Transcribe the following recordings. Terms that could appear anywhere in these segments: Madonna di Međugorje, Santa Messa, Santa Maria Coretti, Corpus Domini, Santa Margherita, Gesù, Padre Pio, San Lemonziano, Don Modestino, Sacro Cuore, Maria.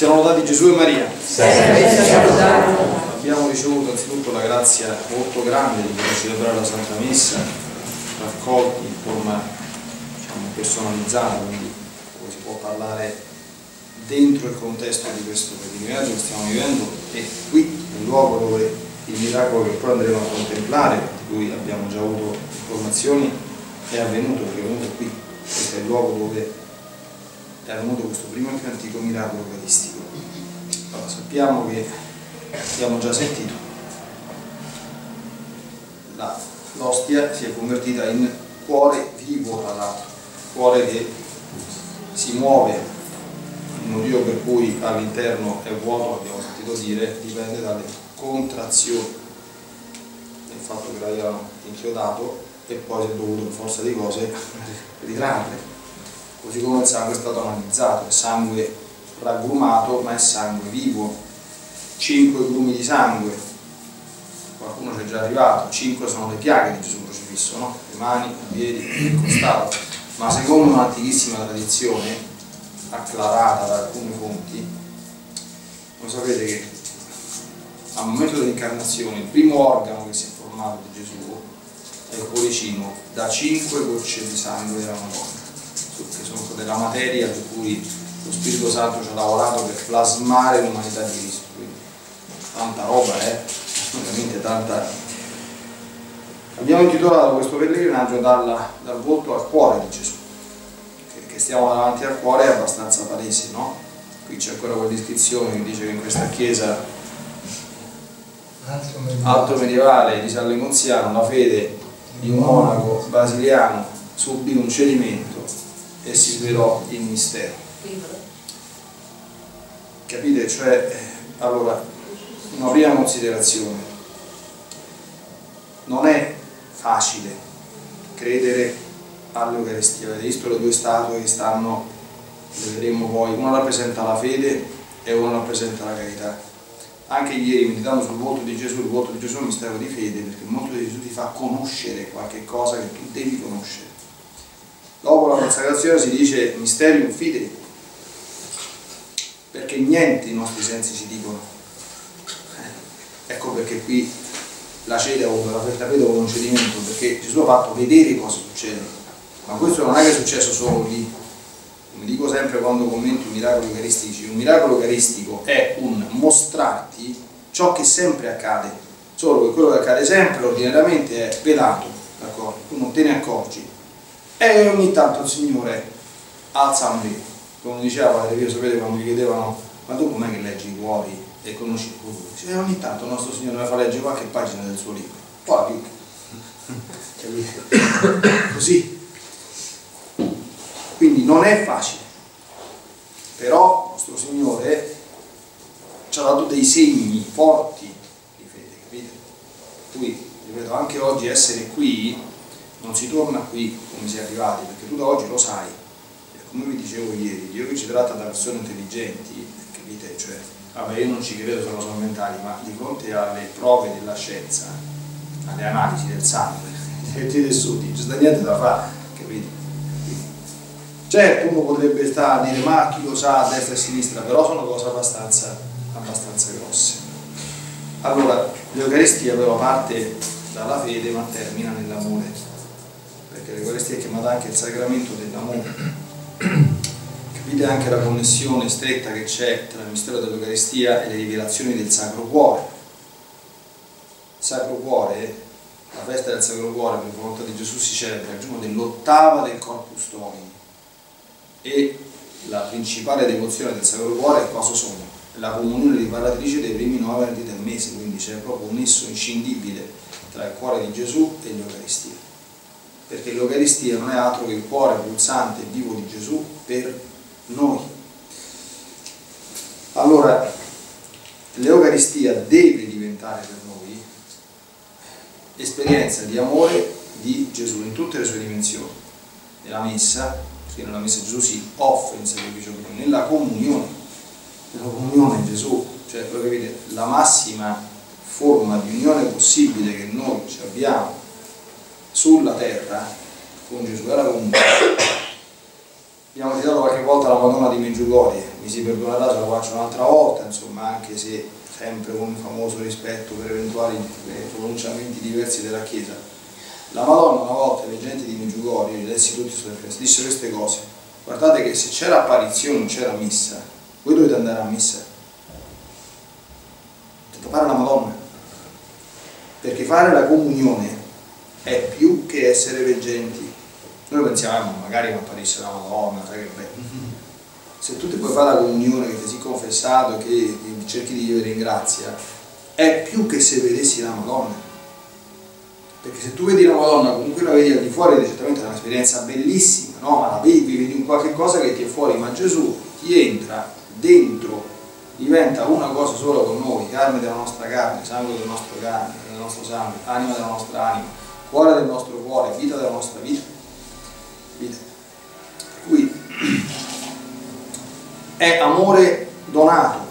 Siano lodati Gesù e Maria. Abbiamo ricevuto anzitutto la grazia molto grande di poter celebrare la Santa Messa raccolti in forma, diciamo, personalizzata, quindi si può parlare dentro il contesto di questo pellegrinaggio che stiamo vivendo, e qui nel luogo dove il miracolo che poi andremo a contemplare, di cui abbiamo già avuto informazioni, è avvenuto, perché è venuto qui. Questo è il luogo dove è avvenuto questo primo e più antico miracolo eucaristico. Allora, sappiamo che abbiamo già sentito, l'ostia si è convertita in cuore vivo, tra l'altro, cuore che si muove. Il motivo per cui all'interno è vuoto, abbiamo sentito dire, dipende dalle contrazioni, il fatto che l'avevano inchiodato e poi si è dovuto in forza di cose ritrarre. Così come il sangue è stato analizzato, è sangue raggrumato ma è sangue vivo, 5 grumi di sangue, qualcuno ci è già arrivato, 5 sono le piaghe di Gesù crocifisso, no? Le mani, i piedi, il costato, ma secondo un'antichissima tradizione acclarata da alcune fonti, voi sapete che al momento dell'incarnazione il primo organo che si è formato di Gesù è il cuoricino, da 5 gocce di sangue della Madonna, che sono state la materia su cui lo Spirito Santo ci ha lavorato per plasmare l'umanità di Cristo. Quindi tanta roba, veramente tanta. Abbiamo intitolato questo pellegrinaggio dal volto al cuore di Gesù. Stiamo davanti al cuore, è abbastanza palese, no? Qui c'è ancora quell'iscrizione che dice che in questa chiesa alto medievale di San Lemonziano la fede di un monaco basiliano subì un cedimento e si svelò il mistero. Capite? Cioè, allora, una prima considerazione: non è facile credere all'Eucaristia. Avete visto le due statue che stanno, le vedremo poi, una rappresenta la fede e una rappresenta la carità. Anche ieri, meditando sul volto di Gesù, il volto di Gesù è un mistero di fede, perché il volto di Gesù ti fa conoscere qualche cosa che tu devi conoscere. Dopo la consacrazione si dice mysterium fidei, perché niente i nostri sensi ci dicono. Ecco perché qui la fede ha avuto un cedimento, perché Gesù ha fatto vedere cosa succede. Ma questo non è che è successo solo lì. Come dico sempre quando commento i miracoli eucaristici, un miracolo eucaristico è un mostrarti ciò che sempre accade, solo che quello che accade sempre ordinariamente è velato, d'accordo? Tu non te ne accorgi, e ogni tanto il Signore alza un velo. Come diceva Padre Pio, sapete, quando gli chiedevano: ma tu com'è che leggi i cuori e conosci il cuore? E ogni tanto il nostro Signore fa leggere qualche pagina del suo libro, poi così. Quindi non è facile, però il nostro Signore ci ha dato dei segni forti di fede, capite? Per cui, ripeto, anche oggi essere qui, non si torna qui come si è arrivati, perché tu da oggi lo sai. Come vi dicevo ieri, Dio che ci tratta da persone intelligenti, capite? Cioè, vabbè, io non ci credo, sono mentali, ma di fronte alle prove della scienza, alle analisi del sangue, dei tessuti, non c'è niente da fare, capite? Certo, uno potrebbe stare a dire: ma chi lo sa, a destra e a sinistra, però sono cose abbastanza grosse. Allora, l'Eucaristia però parte dalla fede ma termina nell'amore, perché l'Eucaristia è chiamata anche il sacramento dell'amore. Capite anche la connessione stretta che c'è tra il mistero dell'Eucaristia e le rivelazioni del Sacro Cuore. Il Sacro Cuore, la festa del Sacro Cuore per volontà di Gesù, si celebra il giorno dell'ottava del Corpus Domini. E la principale devozione del Sacro Cuore è cosa sono? La comunione riparatrice dei primi 9 venerdì del mese, quindi c'è proprio un nesso inscindibile tra il cuore di Gesù e l'Eucaristia, perché l'Eucaristia non è altro che il cuore pulsante e vivo di Gesù per noi. Allora, l'Eucaristia deve diventare per noi esperienza di amore di Gesù in tutte le sue dimensioni, nella Messa, perché nella Messa Gesù si offre in sacrificio, nella comunione Gesù, cioè voi capite, la massima forma di unione possibile che noi ci abbiamo sulla terra con Gesù è la comunione. Abbiamo citato qualche volta la Madonna di Međugorje, mi si perdonerà se lo faccio un'altra volta, insomma, anche se sempre con famoso rispetto per eventuali pronunciamenti diversi della Chiesa. La Madonna, una volta le genti di Međugorje, gli lessi tutti sulle feste, disse queste cose: guardate che se c'era apparizione non c'era messa, voi dovete andare a messa. Dovete fare la Madonna, perché fare la comunione è più che essere veggenti. Noi pensiamo, magari mi apparisse la Madonna, sai che bello. Se tu ti puoi fare la comunione, che ti sei confessato, che cerchi di vivere in grazia, è più che se vedessi la Madonna. Perché se tu vedi la Madonna, comunque la vedi al di fuori, certamente è un'esperienza bellissima, no? Ma la vedi, vedi un qualche cosa che ti è fuori, ma Gesù ti entra dentro, diventa una cosa sola con noi, carne della nostra carne, sangue del nostro carne, del nostro sangue, anima della nostra anima, cuore del nostro cuore, vita della nostra vita. Per cui è amore donato,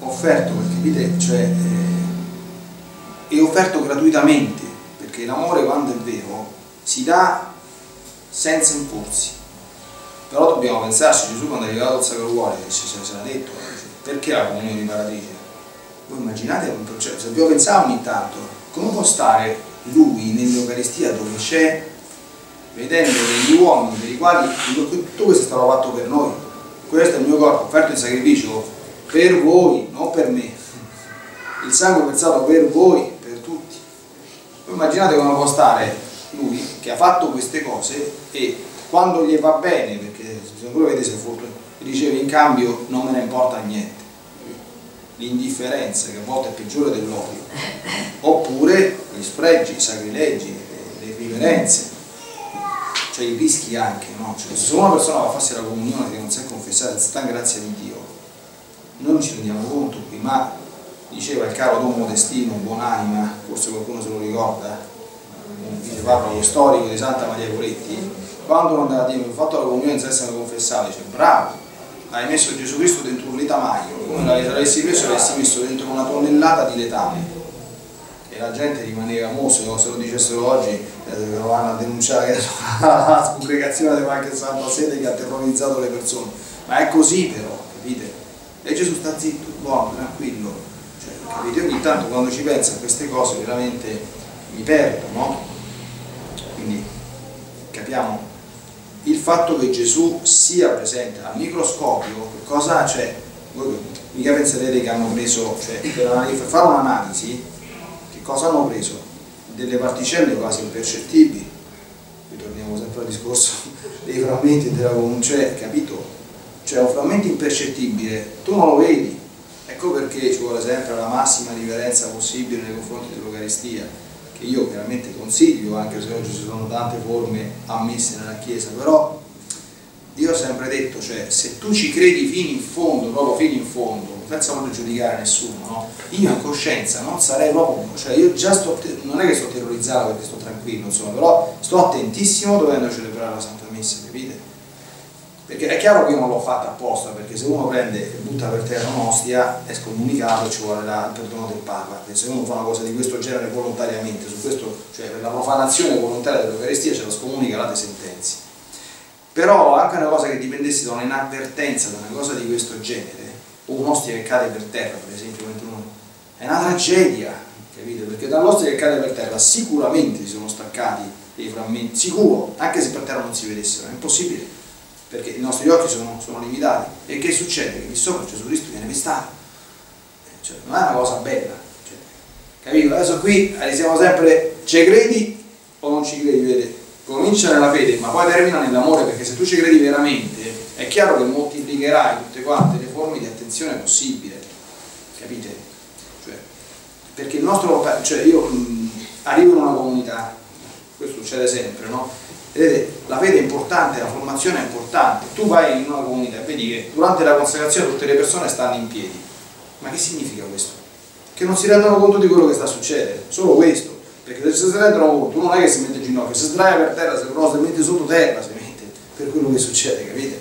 offerto, capite? Cioè, è offerto gratuitamente, perché l'amore, quando è vero, si dà senza imporsi. Però dobbiamo pensarci, Gesù quando è arrivato al Sacro Cuore, se l'ha detto, perché la comunione riparatrice? Voi immaginate, cioè, se dobbiamo pensare ogni tanto, come può stare Lui nell'Eucaristia dove c'è, vedendo degli uomini per i quali tutto questo è stato fatto per noi? Questo è il mio corpo offerto in sacrificio per voi, non per me. Il sangue versato per voi, per tutti. Voi immaginate come può stare Lui che ha fatto queste cose, e quando gli va bene, perché bisogna pure vedere se riceve in cambio, non me ne importa niente. L'indifferenza, che a volte è peggiore dell'odio, oppure gli sfregi, i sacrilegi, le riverenze. Cioè i rischi anche, no? Cioè, se una persona va a farsi la comunione che non si è confessata, sta in grazia di Dio, noi non ci rendiamo conto qui, ma diceva il caro Don Modestino, buon'anima, forse qualcuno se lo ricorda, il parroco storico di Santa Maria Coretti, quando non andava a dire che ho fatto la comunione senza essere confessato, dice: bravo, hai messo Gesù Cristo dentro un letamaio, come l'avessi preso e l'avessi messo dentro una tonnellata di letame. La gente rimaneva mosso, se lo dicessero oggi lo vanno a denunciare la congregazione della qualche Santa Sede che ha terrorizzato le persone, ma è così però, capite? E Gesù sta zitto, buono, tranquillo, cioè, capite? Ogni tanto quando ci penso a queste cose veramente mi perdo, no? Quindi capiamo il fatto che Gesù sia presente al microscopio, che cosa c'è? Voi mica penserete che hanno preso, cioè, per fare un'analisi, cosa hanno preso? Delle particelle quasi impercettibili, ritorniamo sempre al discorso dei frammenti della comunione, capito? Cioè un frammento impercettibile, tu non lo vedi, ecco perché ci vuole sempre la massima riverenza possibile nei confronti dell'Eucaristia, che io veramente consiglio, anche se oggi ci sono tante forme ammesse nella Chiesa, però io ho sempre detto, cioè, se tu ci credi fino in fondo, proprio fino in fondo, senza voler giudicare nessuno, no? Io in coscienza non sarei proprio, cioè io già sto, non è che sto terrorizzato perché sto tranquillo, insomma, però sto attentissimo dovendo celebrare la Santa Messa, capite? Perché è chiaro che io non l'ho fatta apposta, perché se uno prende e butta per terra un'ostia è scomunicato, ci vuole il perdono del Papa, perché se uno fa una cosa di questo genere volontariamente, su questo, cioè per la profanazione volontaria dell'Eucaristia, ce la scomunica la te sentenzi. Però anche una cosa che dipendesse da un'inavvertenza, da una cosa di questo genere, o un'ostia che cade per terra, per esempio, è una tragedia, capite? Perché dall'ostia che cade per terra sicuramente si sono staccati dei frammenti, sicuro, anche se per terra non si vedessero, è impossibile, perché i nostri occhi sono limitati. E che succede? Che lì sopra Gesù Cristo viene pestato, cioè non è una cosa bella, cioè, capito? Adesso qui siamo sempre, ci credi o non ci credi, vedete? Comincia nella fede, ma poi termina nell'amore, perché se tu ci credi veramente, è chiaro che moltiplicherai tutte quante le forme di attenzione possibile, capite? Cioè, perché il nostro, cioè io arrivo in una comunità, questo succede sempre, no? Vedete, la fede è importante, la formazione è importante. Tu vai in una comunità e vedi che durante la consacrazione tutte le persone stanno in piedi. Ma che significa questo? Che non si rendono conto di quello che sta succedendo, solo questo. Perché se si rendono conto, non è che si mette in ginocchio, se sdraia per terra, se no, si mette sotto terra, si mette per quello che succede, capite?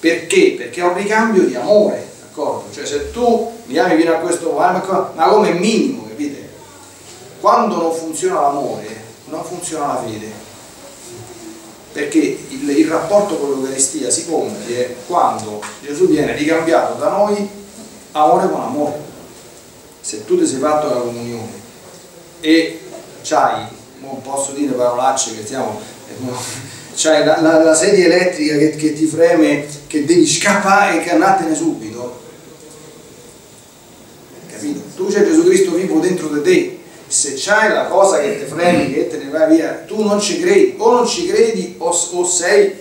Perché? Perché è un ricambio di amore, d'accordo? Cioè se tu mi ami fino a questo, ma come minimo, capite? Quando non funziona l'amore, non funziona la fede. perché il rapporto con l'Eucaristia si compie quando Gesù viene ricambiato da noi amore con amore. Se tu ti sei fatto la comunione e c'hai, non posso dire parolacce che stiamo, c'hai la sedia elettrica che ti freme, che devi scappare e andartene subito, capito? Tu c'è Gesù Cristo vivo dentro di te. Se c'hai la cosa che te fremi, che te ne vai via, tu non ci credi, o non ci credi o sei,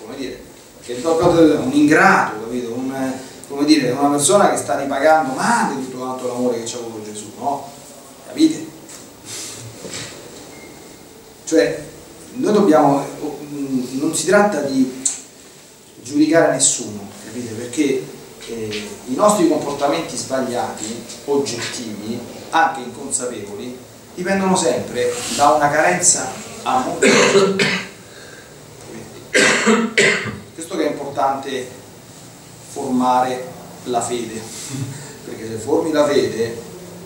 come dire, che un ingrato, capito? Come dire, una persona che sta ripagando male tutto quanto l'amore che c'ha avuto Gesù, no? Capite? Cioè, noi dobbiamo, non si tratta di giudicare nessuno, capite? Perché i nostri comportamenti sbagliati, oggettivi, anche inconsapevoli, dipendono sempre da una carenza amorosa. Questo che è importante, formare la fede, perché se formi la fede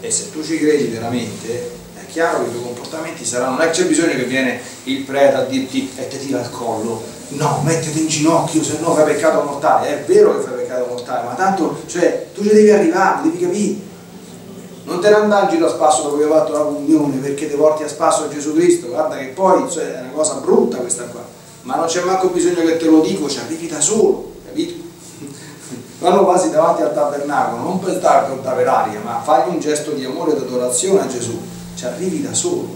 e se tu ci credi veramente, è chiaro che i tuoi comportamenti saranno, non è che c'è bisogno che viene il prete a dirti e ti tira al collo, no, mettiti in ginocchio, se no fai peccato mortale. È vero che fai peccato mortale, ma tanto, cioè, tu ci devi arrivare, devi capire. Non te ne andare in giro a spasso dopo che hai fatto la comunione, perché ti porti a spasso Gesù Cristo, guarda che poi, cioè, è una cosa brutta questa qua, ma non c'è manco bisogno che te lo dico, ci arrivi da solo, capito? Quando passi davanti al tabernacolo, non per darti un taberaria, ma fagli un gesto di amore e di adorazione a Gesù, ci arrivi da solo,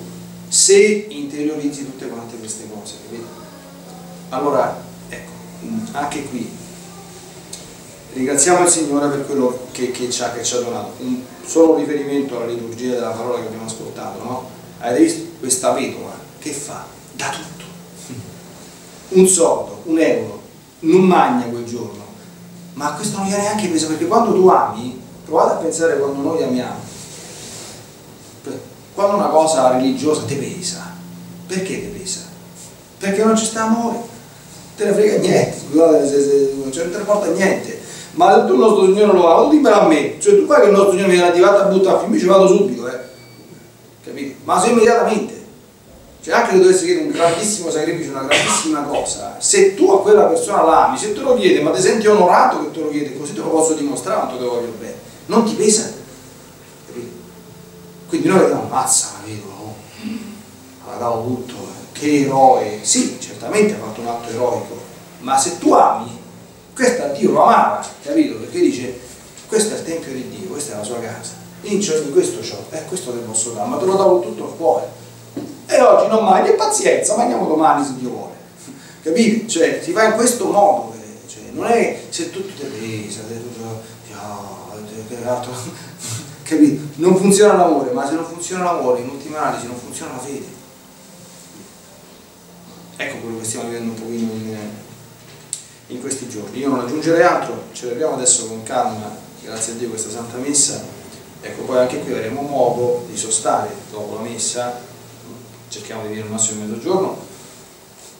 se interiorizzi tutte quante queste cose, capito? Allora, ecco, anche qui, ringraziamo il Signore per quello che ci ha donato. Un solo riferimento alla liturgia della parola che abbiamo ascoltato, no? Avete visto? Questa vedova che fa da tutto. Un soldo, un euro, non mangia quel giorno. Ma questo non gli ha neanche preso, perché quando tu ami, provate a pensare quando noi amiamo. Quando una cosa religiosa ti pesa, perché ti pesa? Perché non ci sta amore. Te ne frega niente, scusate se non te ne porta niente. Ma se tu il nostro Signore lo va, lo libera a me, cioè tu fai che il nostro Signore mi viene attivato a buttare, io ci vado subito, capito? Ma se immediatamente, cioè anche se dovessi chiedere un grandissimo sacrificio, una grandissima cosa, se tu a quella persona l'ami, se te lo chiede, ma ti senti onorato che te lo chiede, così te lo posso dimostrare quanto te voglio bene, non ti pesa, capito? Quindi noi vediamo, ammazza la vedova, la davo tutto, che eroe, sì, certamente ha fatto un atto eroico, ma se tu ami, questa Dio lo amava, capito? Perché dice, questo è il tempio di Dio, questa è la sua casa, in questo ciò, questo te posso dare, ma te lo do tutto il cuore. E oggi non mangi, e pazienza, mangiamo domani se Dio vuole. Capite? Cioè, si fa in questo modo, cioè, non è se tutto te pesa, tutto, capito? Non funziona l'amore, ma se non funziona l'amore, in ultima analisi non funziona la fede. Ecco quello che stiamo vivendo un pochino in questi giorni. Io non aggiungerei altro, celebriamo adesso con calma, grazie a Dio, questa Santa Messa. Ecco, poi anche qui avremo modo di sostare dopo la Messa, cerchiamo di venire al massimo a mezzogiorno,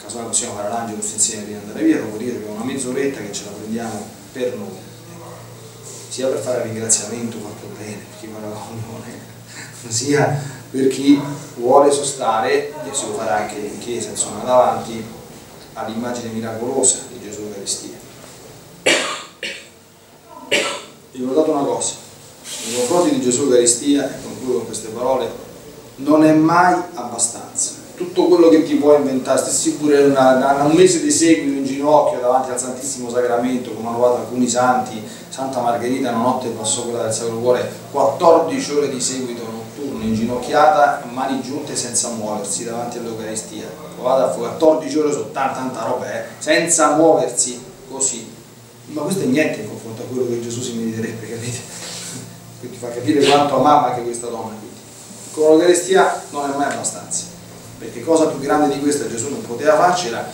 casomai possiamo fare l'Angelus insieme prima di andare via, dopodiché abbiamo una mezz'oretta che ce la prendiamo per noi, sia per fare il ringraziamento fatto bene per chi fa la comunione, sia per chi vuole sostare, e si lo farà anche in chiesa, insomma, davanti all'immagine miracolosa di Gesù Eucaristia. Vi ho dato una cosa, nei confronti di Gesù Eucaristia, e concludo con queste parole, non è mai abbastanza. Tutto quello che ti puoi inventare, stessi pure un mese di seguito in ginocchio davanti al Santissimo Sacramento, come hanno fatto alcuni santi, Santa Margherita una notte passò quella del Sacro Cuore 14 ore di seguito notturno, inginocchiata, mani giunte senza muoversi davanti all'Eucaristia. Provate a 14 ore su tanta roba, senza muoversi così. Ma questo è niente in confronto a quello che Gesù si meriterebbe, capite? Quindi fa capire quanto amava anche questa donna. Con l'Eucaristia non è mai abbastanza, perché cosa più grande di questa Gesù non poteva farcela.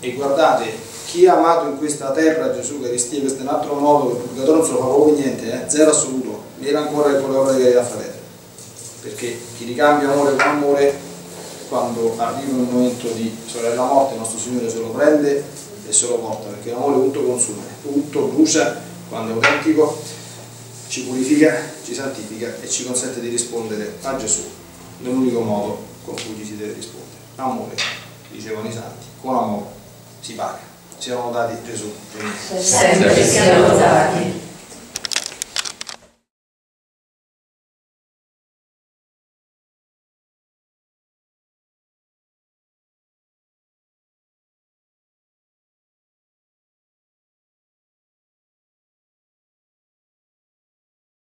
E guardate, chi ha amato in questa terra Gesù Eucaristia, questo è un altro modo, che il purgatorio non se lo fa proprio niente, zero assoluto, era ancora il colore di carità fraterna, perché chi ricambia amore con amore, quando arriva un momento di sorella morte, il nostro Signore se lo prende e se lo porta, perché l'amore tutto consuma, tutto brucia, quando è autentico ci purifica, ci santifica e ci consente di rispondere a Gesù nell'unico modo con cui gli si deve rispondere. Amore. dicevano i santi, con amore si paga. Siamo dati Gesù. Sempre siamo dati.